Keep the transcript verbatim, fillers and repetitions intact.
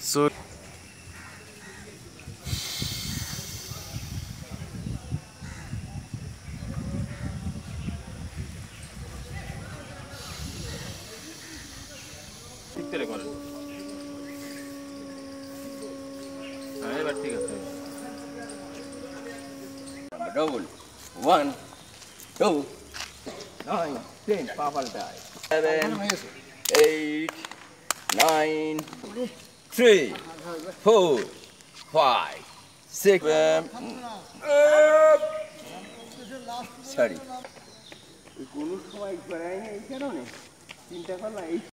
So double one two nine ten purple die seven eight nine three four five six um, uh, sorry